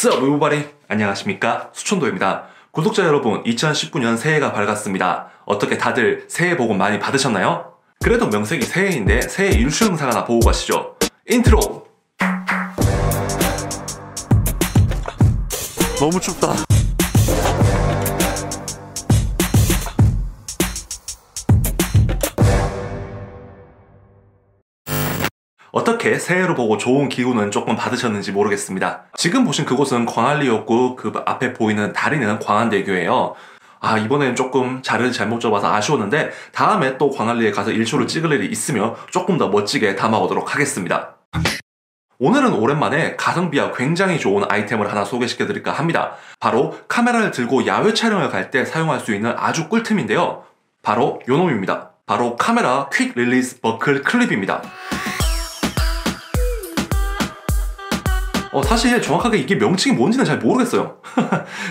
왓츠업 모바리 안녕하십니까, 수촌도입니다. 구독자 여러분, 2019년 새해가 밝았습니다. 어떻게 다들 새해 복 많이 받으셨나요? 그래도 명색이 새해인데 새해 일출 영상 하나 보고 가시죠. 인트로. 너무 춥다. 어떻게 새해로 보고 좋은 기운은 조금 받으셨는지 모르겠습니다. 지금 보신 그곳은 광안리였고 그 앞에 보이는 다리는 광안대교예요. 아, 이번엔 조금 자리를 잘못 잡아서 아쉬웠는데 다음에 또 광안리에 가서 일출을 찍을 일이 있으면 조금 더 멋지게 담아오도록 하겠습니다. 오늘은 오랜만에 가성비와 굉장히 좋은 아이템을 하나 소개시켜드릴까 합니다. 바로 카메라를 들고 야외 촬영을 갈 때 사용할 수 있는 아주 꿀템인데요. 바로 요놈입니다. 바로 카메라 퀵 릴리스 버클 클립입니다. 사실 정확하게 이게 명칭이 뭔지는 잘 모르겠어요.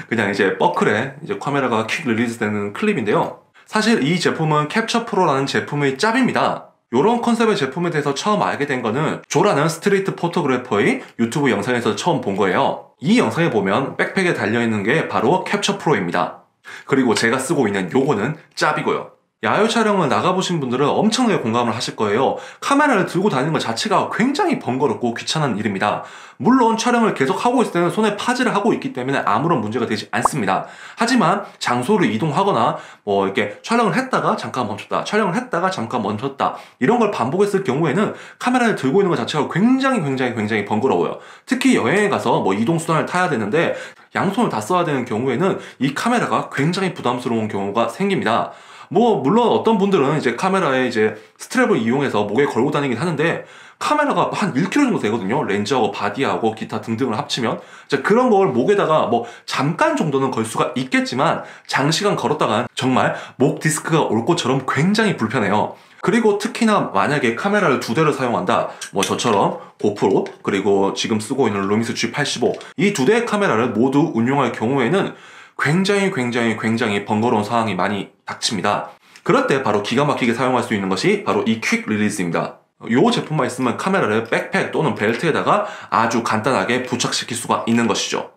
그냥 이제 버클에 이제 카메라가 퀵 릴리스 되는 클립인데요. 사실 이 제품은 캡처 프로라는 제품의 짭입니다. 요런 컨셉의 제품에 대해서 처음 알게 된 거는 조라는 스트리트 포토그래퍼의 유튜브 영상에서 처음 본 거예요. 이 영상에 보면 백팩에 달려있는 게 바로 캡처 프로입니다. 그리고 제가 쓰고 있는 요거는 짭이고요. 야외 촬영을 나가보신 분들은 엄청나게 공감을 하실 거예요. 카메라를 들고 다니는 것 자체가 굉장히 번거롭고 귀찮은 일입니다. 물론 촬영을 계속 하고 있을 때는 손에 파지를 하고 있기 때문에 아무런 문제가 되지 않습니다. 하지만 장소를 이동하거나 이렇게 촬영을 했다가 잠깐 멈췄다, 촬영을 했다가 잠깐 멈췄다, 이런 걸 반복했을 경우에는 카메라를 들고 있는 것 자체가 굉장히 번거로워요. 특히 여행에 가서 이동수단을 타야 되는데 양손을 다 써야 되는 경우에는 이 카메라가 굉장히 부담스러운 경우가 생깁니다. 물론 어떤 분들은 이제 카메라에 이제 스트랩을 이용해서 목에 걸고 다니긴 하는데, 카메라가 한 1kg 정도 되거든요. 렌즈하고 바디하고 기타 등등을 합치면. 그런 걸 목에다가 잠깐 정도는 걸 수가 있겠지만, 장시간 걸었다간 정말 목 디스크가 올 것처럼 굉장히 불편해요. 그리고 특히나 만약에 카메라를 두 대를 사용한다, 저처럼 고프로, 그리고 지금 쓰고 있는 루믹스 G85, 이 두 대의 카메라를 모두 운용할 경우에는 굉장히 번거로운 상황이 많이 닥칩니다. 그럴 때 바로 기가 막히게 사용할 수 있는 것이 바로 이 퀵 릴리스입니다. 이 제품만 있으면 카메라를 백팩 또는 벨트에다가 아주 간단하게 부착시킬 수가 있는 것이죠.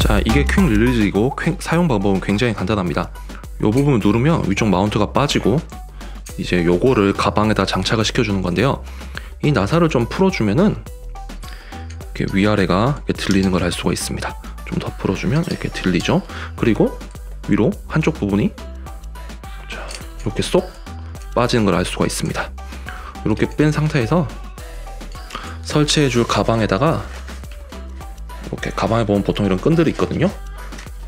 자, 이게 퀵 릴리스이고 사용 방법은 굉장히 간단합니다. 이 부분을 누르면 위쪽 마운트가 빠지고 이제 요거를 가방에다 장착을 시켜주는 건데요. 이 나사를 좀 풀어주면은 이렇게 위아래가 이렇게 들리는 걸 알 수가 있습니다. 좀 더 풀어주면 이렇게 들리죠. 그리고 위로 한쪽 부분이 이렇게 쏙 빠지는 걸 알 수가 있습니다. 이렇게 뺀 상태에서 설치해 줄 가방에다가, 이렇게 가방에 보면 보통 이런 끈들이 있거든요.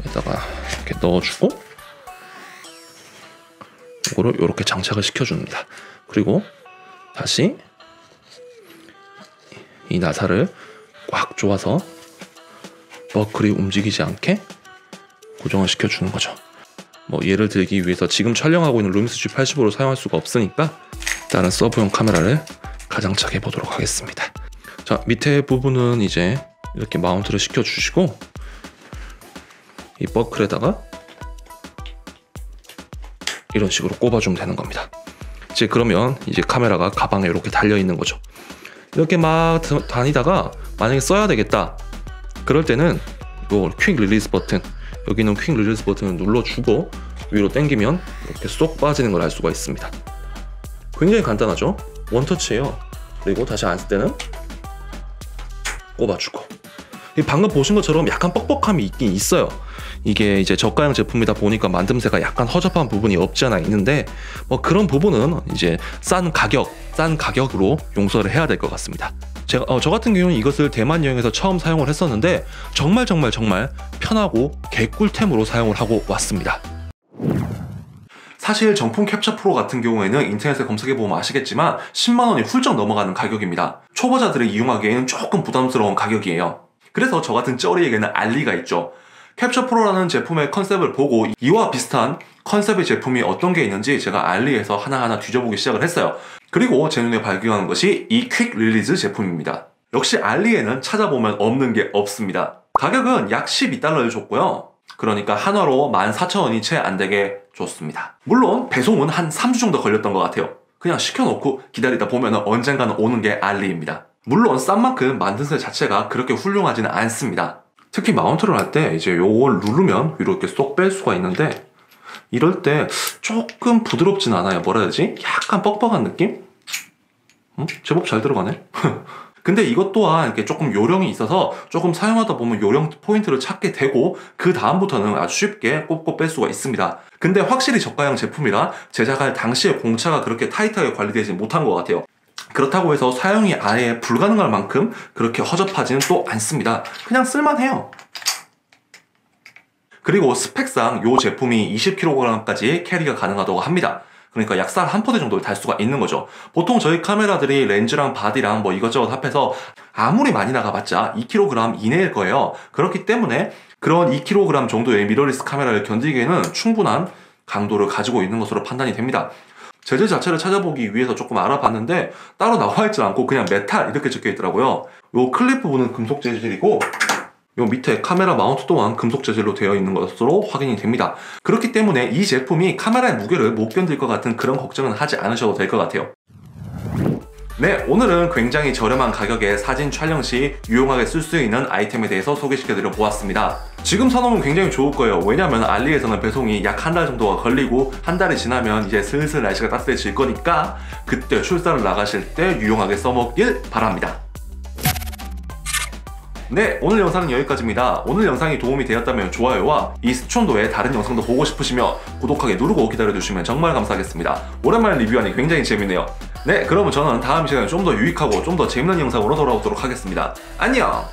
여기다가 이렇게 넣어주고 이거를 이렇게 장착을 시켜줍니다. 그리고 다시 이 나사를 꽉 조아서 버클이 움직이지 않게 고정을 시켜주는 거죠. 예를 들기 위해서 지금 촬영하고 있는 루믹스 G85를 사용할 수가 없으니까 다른 서브용 카메라를 가장착 해보도록 하겠습니다. 자, 밑에 부분은 이제 이렇게 마운트를 시켜주시고 이 버클에다가 이런 식으로 꼽아주면 되는 겁니다. 이제 그러면 이제 카메라가 가방에 이렇게 달려있는 거죠. 이렇게 막 다니다가 만약에 써야 되겠다, 그럴 때는 요 퀵 릴리스 버튼, 여기 있는 퀵 릴리스 버튼을 눌러주고 위로 당기면 이렇게 쏙 빠지는 걸 알 수가 있습니다. 굉장히 간단하죠? 원터치예요. 그리고 다시 안 쓸 때는 꼽아주고. 방금 보신 것처럼 약간 뻑뻑함이 있긴 있어요. 이게 이제 저가형 제품이다 보니까 만듦새가 약간 허접한 부분이 없지 않아 있는데, 그런 부분은 이제 싼 가격으로 용서를 해야 될 것 같습니다. 저 같은 경우는 이것을 대만 여행에서 처음 사용을 했었는데 정말 편하고 개꿀템으로 사용을 하고 왔습니다. 사실 정품 캡처 프로 같은 경우에는 인터넷에 검색해보면 아시겠지만 10만원이 훌쩍 넘어가는 가격입니다. 초보자들이 이용하기에는 조금 부담스러운 가격이에요. 그래서 저 같은 쩌리에게는 알리가 있죠. 캡처 프로라는 제품의 컨셉을 보고 이와 비슷한 컨셉의 제품이 어떤 게 있는지 제가 알리에서 하나하나 뒤져보기 시작을 했어요. 그리고 제 눈에 발견한 것이 이 퀵 릴리즈 제품입니다. 역시 알리에는 찾아보면 없는 게 없습니다. 가격은 약 $12를 줬고요. 그러니까 한화로 14,000원이 채 안 되게 줬습니다. 물론 배송은 한 3주 정도 걸렸던 것 같아요. 그냥 시켜놓고 기다리다 보면 언젠가는 오는 게 알리입니다. 물론 싼 만큼 만든 새 자체가 그렇게 훌륭하지는 않습니다. 특히 마운트를 할 때 이제 요걸 누르면 위로 이렇게 쏙 뺄 수가 있는데 이럴 때 조금 부드럽진 않아요. 뭐라 해야 되지? 약간 뻑뻑한 느낌? 제법 잘 들어가네? 근데 이것 또한 이렇게 조금 요령이 있어서 조금 사용하다 보면 요령 포인트를 찾게 되고 그 다음부터는 아주 쉽게 꼽고 뺄 수가 있습니다. 근데 확실히 저가형 제품이라 제작할 당시의 공차가 그렇게 타이트하게 관리되지 못한 것 같아요. 그렇다고 해서 사용이 아예 불가능할 만큼 그렇게 허접하지는 또 않습니다. 그냥 쓸만해요. 그리고 스펙상 이 제품이 20kg까지 캐리가 가능하다고 합니다. 그러니까 약 쌀 한 포대 정도를 달 수가 있는 거죠. 보통 저희 카메라들이 렌즈랑 바디랑 뭐 이것저것 합해서 아무리 많이 나가봤자 2kg 이내일 거예요. 그렇기 때문에 그런 2kg 정도의 미러리스 카메라를 견디기에는 충분한 강도를 가지고 있는 것으로 판단이 됩니다. 재질 자체를 찾아보기 위해서 조금 알아봤는데 따로 나와있지 않고 그냥 메탈 이렇게 적혀있더라고요. 요 클립 부분은 금속 재질이고 요 밑에 카메라 마운트 또한 금속 재질로 되어 있는 것으로 확인이 됩니다. 그렇기 때문에 이 제품이 카메라의 무게를 못 견딜 것 같은 그런 걱정은 하지 않으셔도 될 것 같아요. 네, 오늘은 굉장히 저렴한 가격에 사진 촬영 시 유용하게 쓸 수 있는 아이템에 대해서 소개시켜드려 보았습니다. 지금 사놓으면 굉장히 좋을 거예요. 왜냐면 알리에서는 배송이 약 한 달 정도가 걸리고 한 달이 지나면 이제 슬슬 날씨가 따뜻해질 거니까 그때 출사를 나가실 때 유용하게 써먹길 바랍니다. 네, 오늘 영상은 여기까지입니다. 오늘 영상이 도움이 되었다면 좋아요와 이 스촌도의 다른 영상도 보고 싶으시면 구독하기 누르고 기다려주시면 정말 감사하겠습니다. 오랜만에 리뷰하니 굉장히 재밌네요. 네, 그러면 저는 다음 시간에 좀 더 유익하고 좀 더 재밌는 영상으로 돌아오도록 하겠습니다. 안녕!